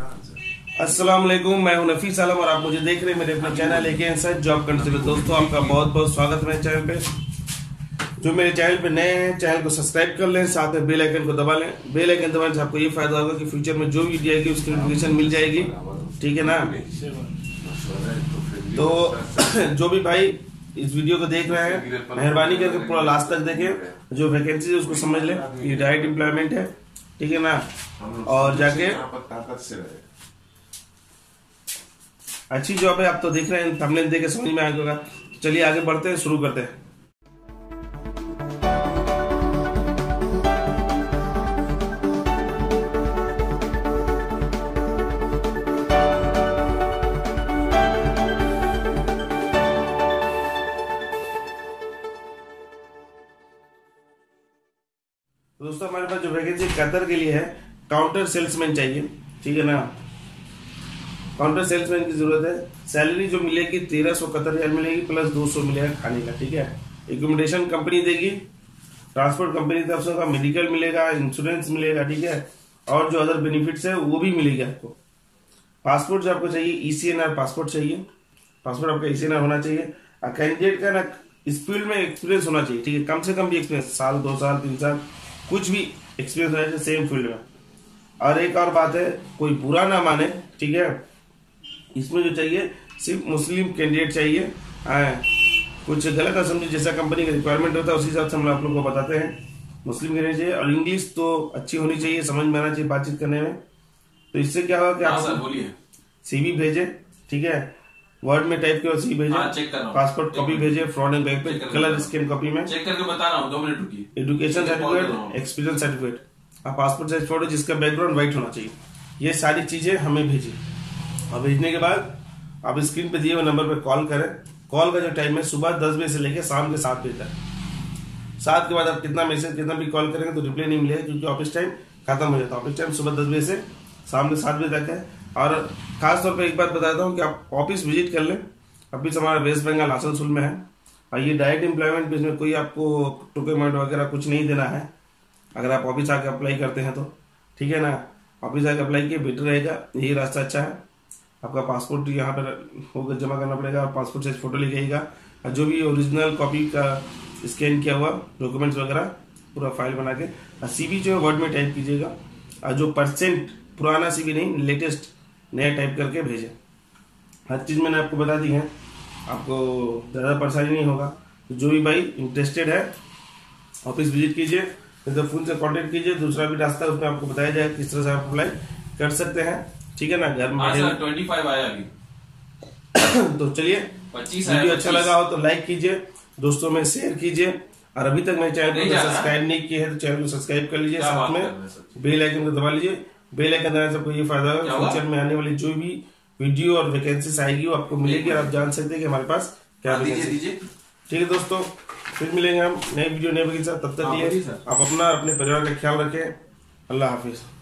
अस्सलाम वालेकुम, मैं हूं नफी सलम और आप मुझे देख रहे हैं मेरे अपने चैनल लेके सच जॉब करते हुए। दोस्तों आपका बहुत बहुत स्वागत है मेरे चैनल पे। जो मेरे चैनल पे नए हैं चैनल को सब्सक्राइब कर लें, साथ में बेल आइकन को दबा लें। बेल आइकन दबाने से आपको ये फायदा होगा कि फ्यूचर में जो वीडियो आएगी उसकी नोटिफिकेशन मिल जाएगी, ठीक है ना। तो जो भी भाई इस वीडियो को देख रहे हैं मेहरबानी करके पूरा लास्ट तक देखें, जो वैकेंसी है उसको समझ लें, ये डायरेक्ट एम्प्लॉयमेंट है, ठीक है ना। और जाके अच्छी जॉब है, आप तो देख रहे हैं, थंबनेल देख के समझ में आ गया होगा। चलिए आगे बढ़ते हैं, शुरू करते हैं। दोस्तों हमारे पास जो वैकेंसी कतर के लिए है, काउंटर सेल्समैन चाहिए, ठीक है ना। काउंटर सेल्समैन की जरूरत है। सैलरी जो मिलेगी 1300 कतर रियाल मिलेगी, प्लस 200 मिलेगा खाने का, ठीक है। एकोमोडेशन कंपनी देगी, ट्रांसपोर्ट कंपनी की तरफ से मेडिकल मिलेगा, इंश्योरेंस मिलेगा, ठीक है। और जो अदर बेनिफिट्स है वो भी मिलेगी आपको। पासपोर्ट जो आपको चाहिए ECNR पासपोर्ट चाहिए, पासपोर्ट आपका ECNR होना चाहिए। कैंडिडेट का ना इस फील्ड में एक्सपीरियंस होना चाहिए, ठीक है। कम से कम भी एक्सपीरियंस, साल 2 साल 3 साल कुछ भी एक्सपीरियंस होना चाहिए सेम फील्ड में। और एक और बात है, कोई बुरा ना माने, ठीक है। इसमें जो चाहिए सिर्फ मुस्लिम कैंडिडेट चाहिए, कुछ गलत ना समझे, जैसा कंपनी का रिक्वायरमेंट होता है उसी हिसाब से हम आप लोग को बताते हैं। मुस्लिम कैंडिडेट चाहिए और इंग्लिश तो अच्छी होनी चाहिए, समझ में आना चाहिए बातचीत करने में। तो इससे क्या होगा कि आप CV भेजे, ठीक है, वर्ड में टाइप के CV भेजे, पासपोर्ट कॉपी भेजे, फ्रॉड एंड बैंक पे कलर स्कैन कॉपी में चेक करके बता रहा हूं, 2 मिनट रुकिए। एजुकेशन सर्टिफिकेट, एक्सपीरियंस सर्टिफिकेट, आप पासपोर्ट साइज फोटो जिसका बैकग्राउंड व्हाइट होना चाहिए, ये सारी चीजें हमें भेजिए। और भेजने के बाद आप स्क्रीन पे दिए हुए नंबर पे कॉल करें। कॉल का जो टाइम है सुबह 10 बजे से लेकर शाम के 7 बजे तक। 7 के बाद आप कितना मैसेज कितना भी कॉल करेंगे तो रिप्लाई नहीं मिलेगा, क्योंकि ऑफिस टाइम खत्म हो जाता है। ऑफिस टाइम सुबह 10 बजे से शाम के 7 बजे तक है। और खास तौर पर एक बात बताता हूँ कि आप ऑफिस विजिट कर लें। ऑफिस हमारा वेस्ट बंगाल आसनसोल में है और ये डायरेक्ट एम्प्लॉयमेंट में, इसमें कोई आपको डॉक्यूमेंट वगैरह कुछ नहीं देना है। अगर आप ऑफिस आके अप्लाई करते हैं तो ठीक है ना, ऑफिस आके अप्लाई किए बेटर रहेगा, यही रास्ता अच्छा है। आपका पासपोर्ट यहाँ पर होकर जमा करना पड़ेगा, पासपोर्ट साइज फोटो लेके आइएगा और जो भी ओरिजिनल कॉपी का स्कैन किया हुआ डॉक्यूमेंट्स वगैरह पूरा फाइल बना के और CV जो है वर्ड में टाइप कीजिएगा और जो परसेंट पुराना CV नहीं, लेटेस्ट नया टाइप करके भेजें। हर चीज़ मैंने आपको बता दी है, आपको ज़्यादा परेशानी नहीं होगा। जो भी भाई इंटरेस्टेड है ऑफिस विजिट कीजिए, नहीं तो फोन से कांटेक्ट कीजिए। दूसरा भी रास्ता उसमें आपको बताया जाए किस तरह से आप अप्लाई कर सकते हैं, ठीक है ना। घर में 25 आया अभी तो चलिए, 25 वीडियो अच्छा लगा हो तो लाइक कीजिए, दोस्तों में शेयर कीजिए और अभी तक मेरे चैनल को सब्सक्राइब नहीं किया है तो चैनल को सब्सक्राइब कर लीजिए, साथ में बेल आइकन को दबा लीजिए। बेल आइकन दबाने से आपको ये फायदा होगा फ्यूचर में आने वाली जो भी वीडियो और वैकेंसीज आएगी वो आपको मिलेगी और आप जान सकते हैं कि हमारे पास क्या वैकेंसी है, ठीक है। दोस्तों फिर मिलेंगे हम नए वीडियो नए वैकेंसी, तब तक आप अपना अपने परिवार का ख्याल रखें। अल्लाह हाफिज।